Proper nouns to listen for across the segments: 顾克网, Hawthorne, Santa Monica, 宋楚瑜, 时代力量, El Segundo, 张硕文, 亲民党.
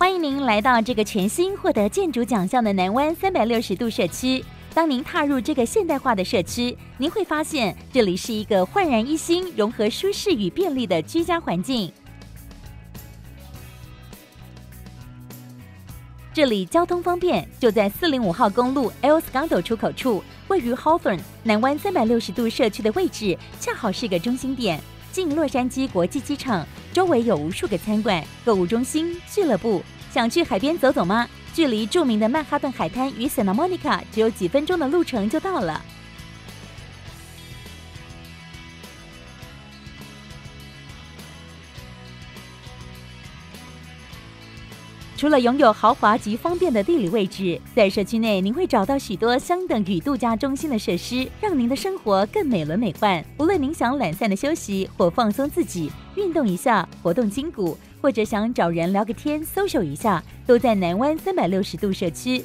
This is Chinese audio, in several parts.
欢迎您来到这个全新获得建筑奖项的南湾360度社区。当您踏入这个现代化的社区，您会发现这里是一个焕然一新、融合舒适与便利的居家环境。这里交通方便，就在405号公路 El Segundo 出口处，位于 Hawthorne 南湾360度社区的位置，恰好是个中心点，近洛杉矶国际机场，周围有无数个餐馆、购物中心、俱乐部。想去海边走走吗？距离著名的曼哈顿海滩与 Santa Monica 只有几分钟的路程就到了。除了拥有豪华及方便的地理位置，在社区内您会找到许多相等与度假中心的设施，让您的生活更美轮美奂。无论您想懒散的休息或放松自己，运动一下，活动筋骨，或者想找人聊个天 social 一下，都在南湾360度社区。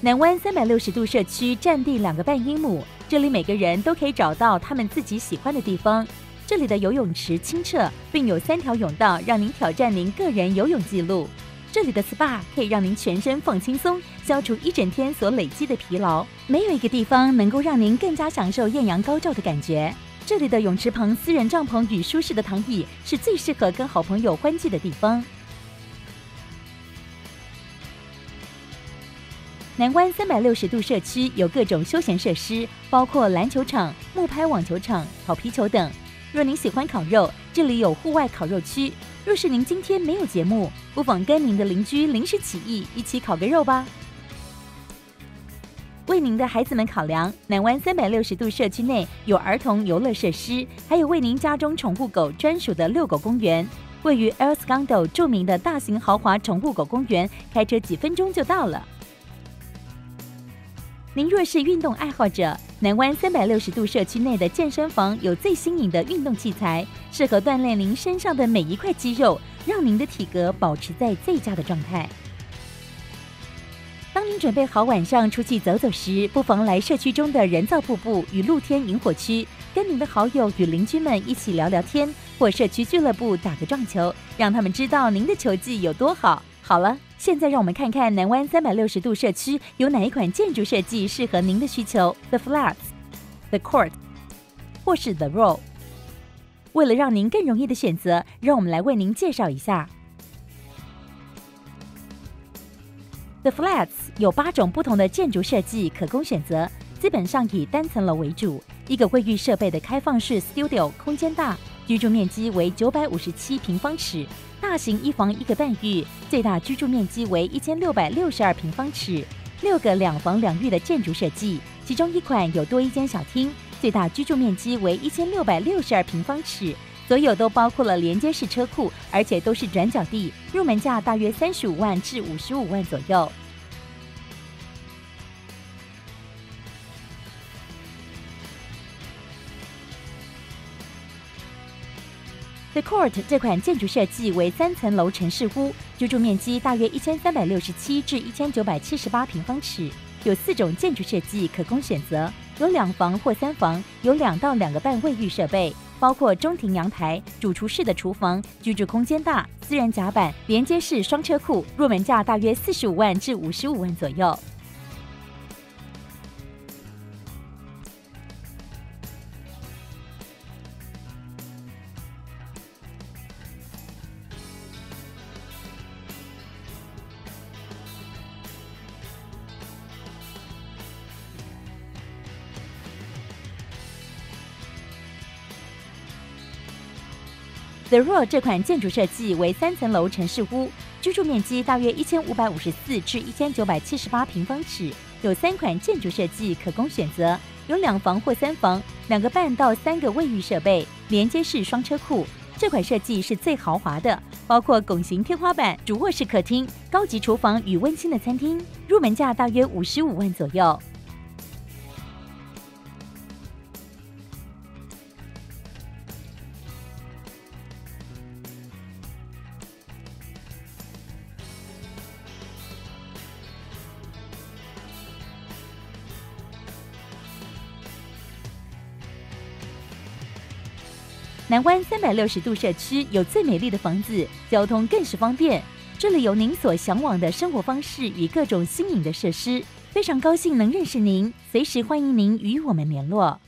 南湾360度社区占地2.5英亩，这里每个人都可以找到他们自己喜欢的地方。这里的游泳池清澈，并有3条泳道让您挑战您个人游泳记录。这里的 SPA 可以让您全身放轻松，消除一整天所累积的疲劳。没有一个地方能够让您更加享受艳阳高照的感觉。这里的泳池旁私人帐篷与舒适的躺椅是最适合跟好朋友欢聚的地方。南湾360度社区有各种休闲设施，包括篮球场、木拍网球场、草皮球等。若您喜欢烤肉，这里有户外烤肉区。若是您今天没有节目，不妨跟您的邻居临时起意，一起烤个肉吧。为您的孩子们考量，南湾360度社区内有儿童游乐设施，还有为您家中宠物狗专属的遛狗公园。位于 El Segundo 著名的大型豪华宠物狗公园，开车几分钟就到了。您若是运动爱好者，南湾360度社区内的健身房有最新颖的运动器材，适合锻炼您身上的每一块肌肉，让您的体格保持在最佳的状态。当您准备好晚上出去走走时，不妨来社区中的人造瀑布与露天萤火区，跟您的好友与邻居们一起聊聊天，或社区俱乐部打个撞球，让他们知道您的球技有多好。好了，现在让我们看看南湾360度社区有哪一款建筑设计适合您的需求 ：The Flats、The Court 或是 The Row。为了让您更容易的选择，让我们来为您介绍一下。The Flats 有8种不同的建筑设计可供选择，基本上以单层楼为主，一个卫浴设备的开放式 studio 空间大，居住面积为957平方尺。大型1房1个半浴，最大居住面积为1662平方尺，6个2房2浴的建筑设计，其中一款有多一间小厅，最大居住面积为1662平方尺，所有都包括了连接式车库，而且都是转角地，入门价大约35万至55万左右。The Court 这款建筑设计为3层楼城市屋，居住面积大约1367至1978平方尺，有4种建筑设计可供选择，有2房或3房，有2到2个半卫浴设备，包括中庭阳台、主厨室的厨房，居住空间大，私人甲板，连接式双车库，入门价大约45万至55万左右。The Row 这款建筑设计为3层楼城市屋，居住面积大约1554至1978平方尺，有3款建筑设计可供选择，有2房或3房，2个半到3个卫浴设备，连接式双车库。这款设计是最豪华的，包括拱形天花板、主卧室客厅、高级厨房与温馨的餐厅，入门价大约55万左右。南湾360度社区有最美丽的房子，交通更是方便。这里有您所向往的生活方式与各种新颖的设施。非常高兴能认识您，随时欢迎您与我们联络。